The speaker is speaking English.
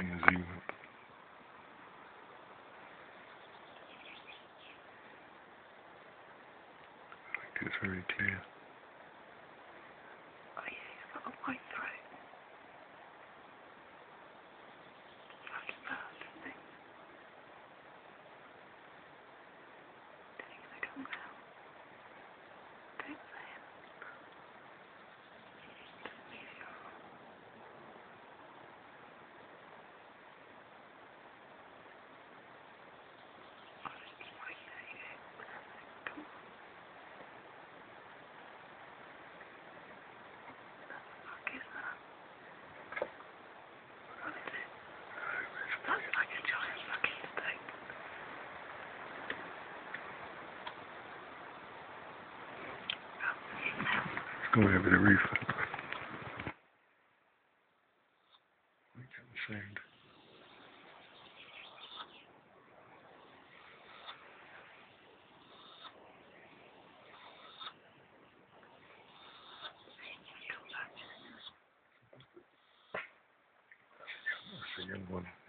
in New Zealand. I think it's very clear. Oh yeah, he's got a white throat. It's like a bird, isn't it? Don't think they come down. Don't say it. Don't leave your arm. Going over the roof. Look at the sound. That's a young one.